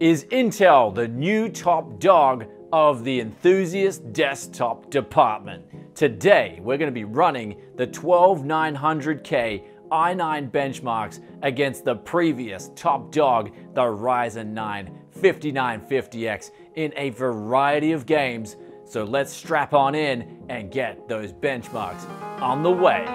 Is Intel the new top dog of the enthusiast desktop department? Today, we're going to be running the 12900K i9 benchmarks against the previous top dog, the Ryzen 9 5950X, in a variety of games. So let's strap on in and get those benchmarks on the way.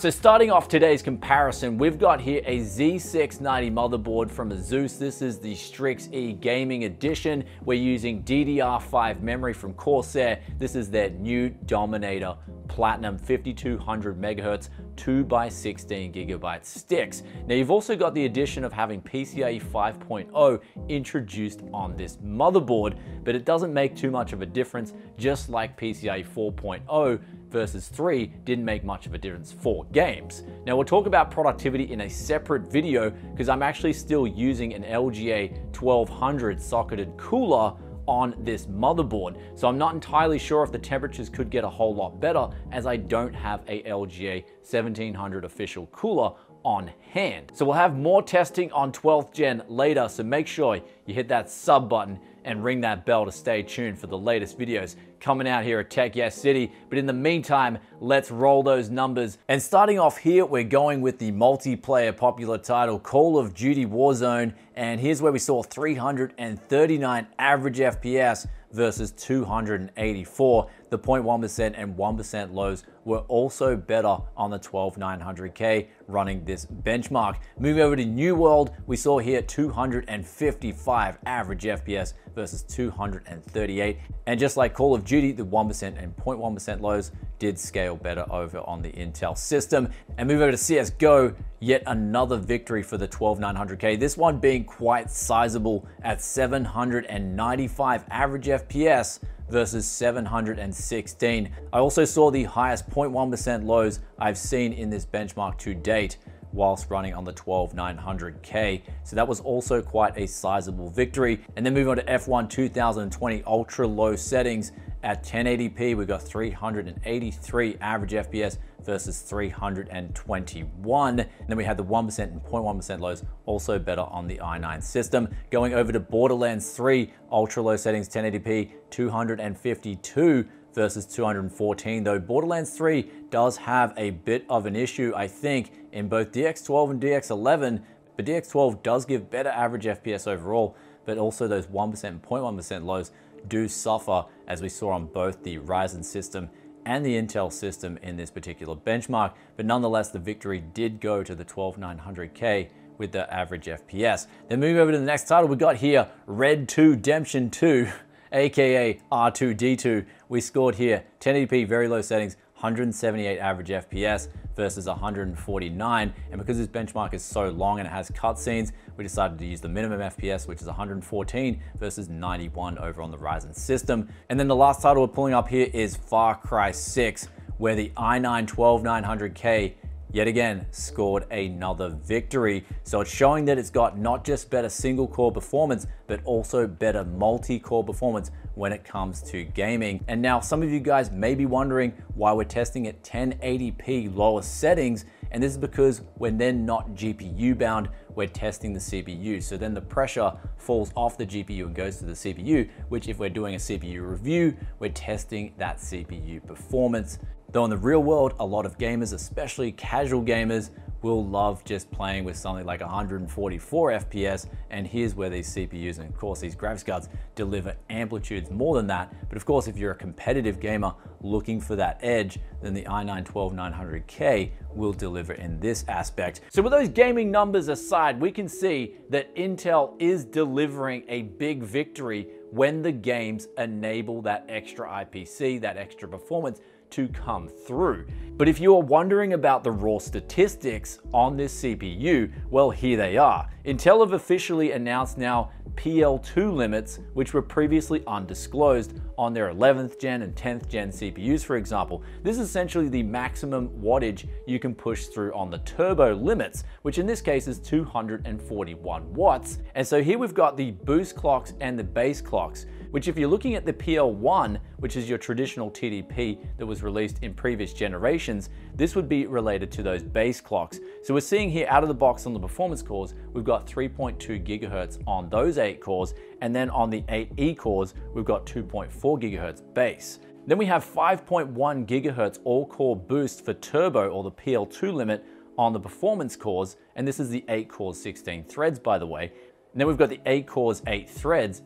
So starting off today's comparison, we've got here a Z690 motherboard from ASUS. This is the Strix E Gaming Edition. We're using DDR5 memory from Corsair. This is their new Dominator Platinum 5200 megahertz 2x16 gigabyte sticks. Now you've also got the addition of having PCIe 5.0 introduced on this motherboard, but it doesn't make too much of a difference, just like PCIe 4.0 versus 3 didn't make much of a difference for games. Now we'll talk about productivity in a separate video because I'm actually still using an LGA 1200 socketed cooler on this motherboard. So I'm not entirely sure if the temperatures could get a whole lot better as I don't have a LGA 1700 official cooler on hand. So we'll have more testing on 12th gen later, so make sure you hit that sub button and ring that bell to stay tuned for the latest videos coming out here at Tech Yes City. But in the meantime, let's roll those numbers. And starting off here, we're going with the multiplayer popular title, Call of Duty Warzone. And here's where we saw 339 average FPS versus 284. The 0.1% and 1% lows were also better on the 12900K running this benchmark. Moving over to New World, we saw here 255 average FPS versus 238. And just like Call of Duty, the 1% and 0.1% lows did scale better over on the Intel system. And move over to CSGO, yet another victory for the 12900K, this one being quite sizable at 795 average FPS versus 716. I also saw the highest 0.1% lows I've seen in this benchmark to date whilst running on the 12900K. So that was also quite a sizable victory. And then moving on to F1 2020 ultra low settings at 1080p, we got 383 average FPS versus 321. And then we had the 1% and 0.1% lows also better on the i9 system. Going over to Borderlands 3, ultra low settings, 1080p, 252 versus 214, though Borderlands 3 does have a bit of an issue, I think, in both DX12 and DX11, but DX12 does give better average FPS overall, but also those 1% and 0.1% lows do suffer, as we saw on both the Ryzen system and the Intel system in this particular benchmark. But nonetheless, the victory did go to the 12900K with the average FPS. Then moving over to the next title, we got here Red Dead Redemption 2, aka R2D2. We scored here 1080p, very low settings, 178 average FPS versus 149. And because this benchmark is so long and it has cutscenes, we decided to use the minimum FPS, which is 114 versus 91 over on the Ryzen system. And then the last title we're pulling up here is Far Cry 6, where the i9-12900K yet again scored another victory. So it's showing that it's got not just better single core performance, but also better multi-core performance when it comes to gaming. And now some of you guys may be wondering why we're testing at 1080p lower settings, and this is because we're then not GPU bound, we're testing the CPU. So then the pressure falls off the GPU and goes to the CPU, which if we're doing a CPU review, we're testing that CPU performance. Though in the real world, a lot of gamers, especially casual gamers, will love just playing with something like 144 FPS, and here's where these CPUs and of course these graphics cards deliver amplitudes more than that. But of course, if you're a competitive gamer looking for that edge, then the i9-12900K will deliver in this aspect. So with those gaming numbers aside, we can see that Intel is delivering a big victory when the games enable that extra IPC, that extra performance to come through. But if you are wondering about the raw statistics on this CPU, well, here they are. Intel have officially announced now PL2 limits, which were previously undisclosed on their 11th gen and 10th gen CPUs, for example. This is essentially the maximum wattage you can push through on the turbo limits, which in this case is 241 watts. And so here we've got the boost clocks and the base clocks, which if you're looking at the PL1, which is your traditional TDP that was released in previous generations, this would be related to those base clocks. So we're seeing here out of the box on the performance cores, we've got 3.2 gigahertz on those 8 cores, and then on the 8E cores, we've got 2.4 gigahertz base. Then we have 5.1 gigahertz all-core boost for turbo, or the PL2 limit, on the performance cores, and this is the 8 cores, 16 threads, by the way. And then we've got the 8 cores, 8 threads,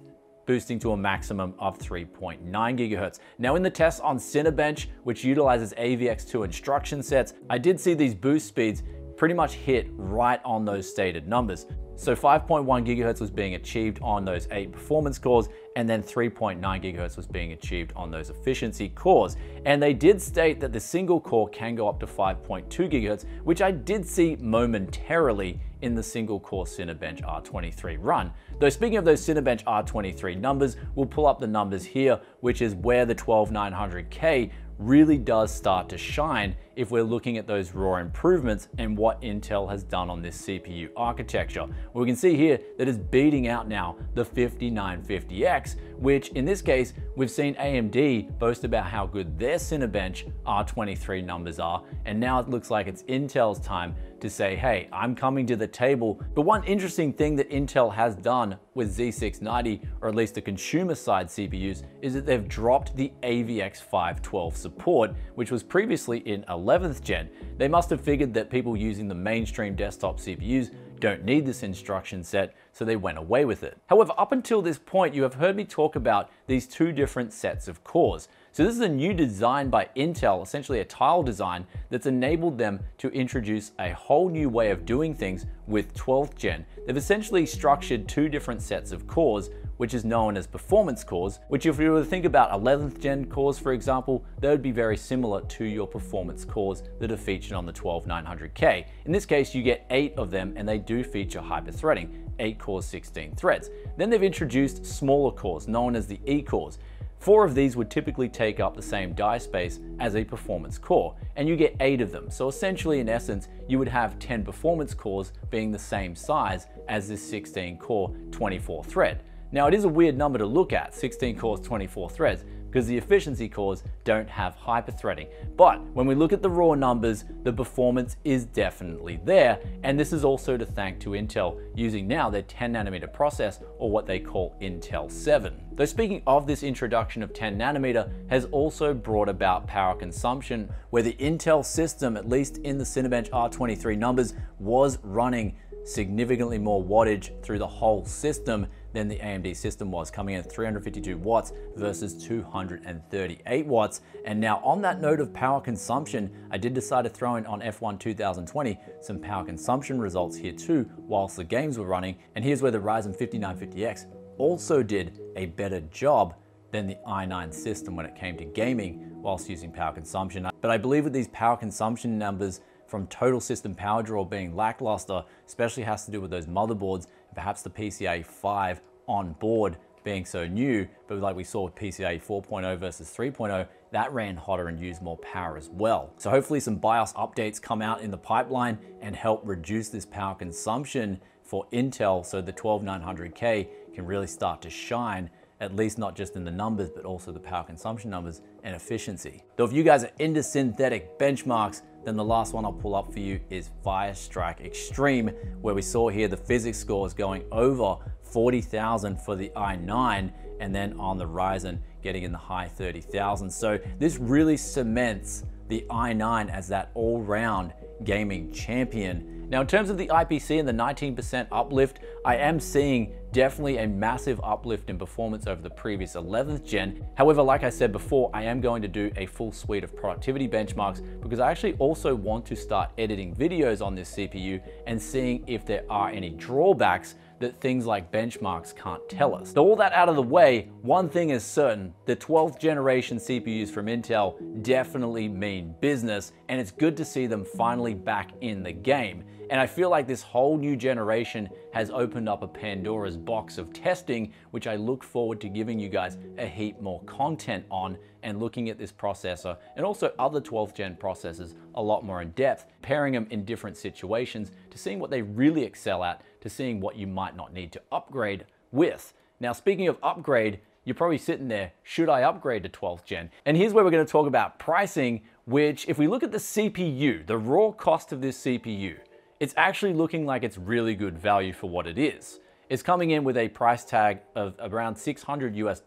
boosting to a maximum of 3.9 gigahertz. Now in the tests on Cinebench, which utilizes AVX2 instruction sets, I did see these boost speeds pretty much hit right on those stated numbers. So 5.1 gigahertz was being achieved on those 8 performance cores, and then 3.9 gigahertz was being achieved on those efficiency cores. And they did state that the single core can go up to 5.2 gigahertz, which I did see momentarily in the single core Cinebench R23 run. Though speaking of those Cinebench R23 numbers, we'll pull up the numbers here, which is where the 12900K really does start to shine if we're looking at those raw improvements and what Intel has done on this CPU architecture. We can see here that it's beating out now the 5950X, which in this case, we've seen AMD boast about how good their Cinebench R23 numbers are, and now it looks like it's Intel's time to say, hey, I'm coming to the table. But one interesting thing that Intel has done with Z690, or at least the consumer side CPUs, is that they've dropped the AVX 512 support, which was previously in 11th gen. They must have figured that people using the mainstream desktop CPUs don't need this instruction set, so they went away with it. However, up until this point, you have heard me talk about these two different sets of cores. So this is a new design by Intel, essentially a tile design, that's enabled them to introduce a whole new way of doing things with 12th gen. They've essentially structured two different sets of cores, which is known as performance cores, which if you were to think about 11th gen cores, for example, they would be very similar to your performance cores that are featured on the 12900K. In this case, you get 8 of them, and they do feature hyper-threading, 8 cores, 16 threads. Then they've introduced smaller cores, known as the E cores. 4 of these would typically take up the same die space as a performance core, and you get 8 of them. So essentially, in essence, you would have 10 performance cores being the same size as this 16 core, 24 thread. Now it is a weird number to look at, 16 cores, 24 threads, because the efficiency cores don't have hyper-threading. But when we look at the raw numbers, the performance is definitely there. And this is also to thank to Intel using now their 10 nanometer process, or what they call Intel 7. Though speaking of this introduction of 10 nanometer has also brought about power consumption, where the Intel system, at least in the Cinebench R23 numbers, was running significantly more wattage through the whole system than the AMD system was, coming in at 352 watts versus 238 watts. And now on that note of power consumption, I did decide to throw in on F1 2020 some power consumption results here too, whilst the games were running. And here's where the Ryzen 5950X also did a better job than the i9 system when it came to gaming whilst using power consumption. But I believe with these power consumption numbers from total system power draw being lackluster, especially has to do with those motherboards, perhaps the PCIe 5 on board being so new, but like we saw with PCIe 4.0 versus 3.0, that ran hotter and used more power as well. So hopefully some BIOS updates come out in the pipeline and help reduce this power consumption for Intel, so the 12900K can really start to shine, at least not just in the numbers, but also the power consumption numbers and efficiency. Though if you guys are into synthetic benchmarks, then the last one I'll pull up for you is Fire Strike Extreme, where we saw here the physics scores going over 40,000 for the i9, and then on the Ryzen getting in the high 30,000. So this really cements the i9 as that all-round gaming champion. Now in terms of the IPC and the 19% uplift, I am seeing definitely a massive uplift in performance over the previous 11th gen. However, like I said before, I am going to do a full suite of productivity benchmarks, because I actually also want to start editing videos on this CPU and seeing if there are any drawbacks that things like benchmarks can't tell us. So all that out of the way, one thing is certain, the 12th generation CPUs from Intel definitely mean business, and it's good to see them finally back in the game. And I feel like this whole new generation has opened up a Pandora's box of testing, which I look forward to giving you guys a heap more content on and looking at this processor and also other 12th gen processors a lot more in depth, pairing them in different situations, to seeing what they really excel at, to seeing what you might not need to upgrade with. Now, speaking of upgrade, you're probably sitting there, should I upgrade to 12th gen? And here's where we're going to talk about pricing, which if we look at the CPU, the raw cost of this CPU, it's actually looking like it's really good value for what it is. It's coming in with a price tag of around $600 US.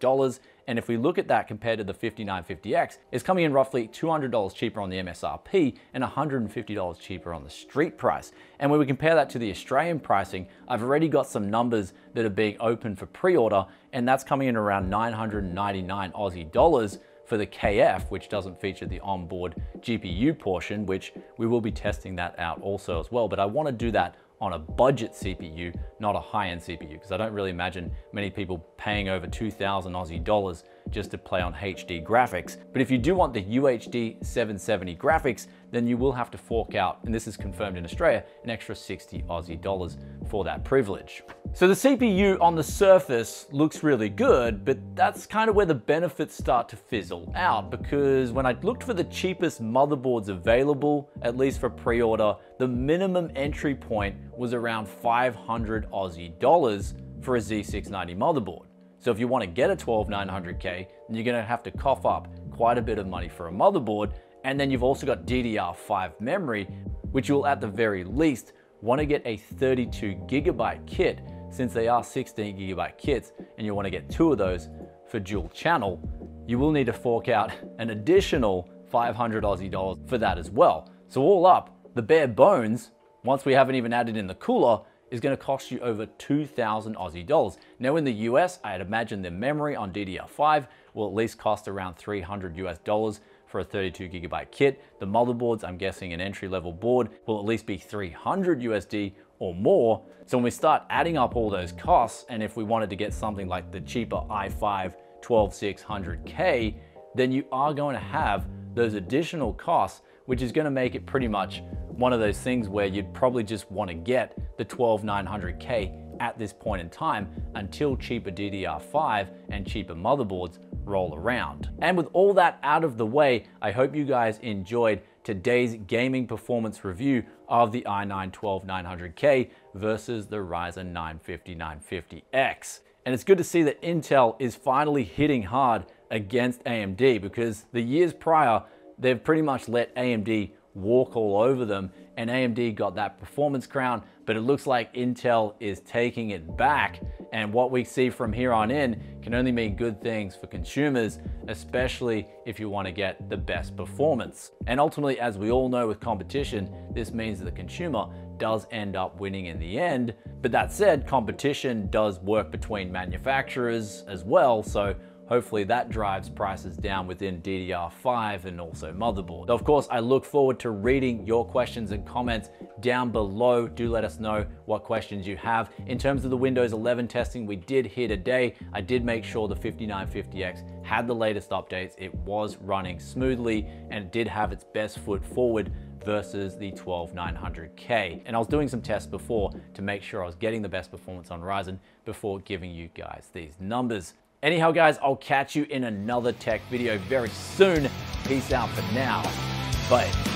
And if we look at that compared to the 5950X, it's coming in roughly $200 cheaper on the MSRP and $150 cheaper on the street price. And when we compare that to the Australian pricing, I've already got some numbers that are being open for pre-order, and that's coming in around 999 Aussie dollars for the KF, which doesn't feature the onboard GPU portion, which we will be testing that out also as well. But I want to do that on a budget CPU, not a high-end CPU, because I don't really imagine many people paying over 2,000 Aussie dollars just to play on HD graphics. But if you do want the UHD 770 graphics, then you will have to fork out, and this is confirmed in Australia, an extra 60 Aussie dollars for that privilege. So the CPU on the surface looks really good, but that's kind of where the benefits start to fizzle out, because when I looked for the cheapest motherboards available, at least for pre-order, the minimum entry point was around 500 Aussie dollars for a Z690 motherboard. So if you want to get a 12900K, then you're going to have to cough up quite a bit of money for a motherboard. And then you've also got DDR5 memory, which you'll at the very least want to get a 32 gigabyte kit, since they are 16 gigabyte kits, and you want to get two of those for dual channel. You will need to fork out an additional 500 Aussie dollars for that as well. So all up, the bare bones, once we haven't even added in the cooler, is going to cost you over 2,000 Aussie dollars. Now in the US, I'd imagine the memory on DDR5 will at least cost around 300 US dollars for a 32 gigabyte kit. The motherboards, I'm guessing an entry level board, will at least be 300 USD or more. So when we start adding up all those costs, and if we wanted to get something like the cheaper i5-12600K, then you are going to have those additional costs, which is going to make it pretty much one of those things where you'd probably just want to get the 12900K at this point in time until cheaper DDR5 and cheaper motherboards roll around. And with all that out of the way, I hope you guys enjoyed today's gaming performance review of the i9-12900K versus the Ryzen 9 5950X. And it's good to see that Intel is finally hitting hard against AMD, because the years prior, they've pretty much let AMD walk all over them, and AMD got that performance crown, but it looks like Intel is taking it back. And what we see from here on in can only mean good things for consumers, especially if you want to get the best performance. And ultimately, as we all know with competition, this means that the consumer does end up winning in the end. But that said, competition does work between manufacturers as well, so hopefully that drives prices down within DDR5 and also motherboard. Of course, I look forward to reading your questions and comments down below. Do let us know what questions you have. In terms of the Windows 11 testing we did here today, I did make sure the 5950X had the latest updates. It was running smoothly and did have its best foot forward versus the 12900K. And I was doing some tests before to make sure I was getting the best performance on Ryzen before giving you guys these numbers. Anyhow, guys, I'll catch you in another tech video very soon. Peace out for now. Bye.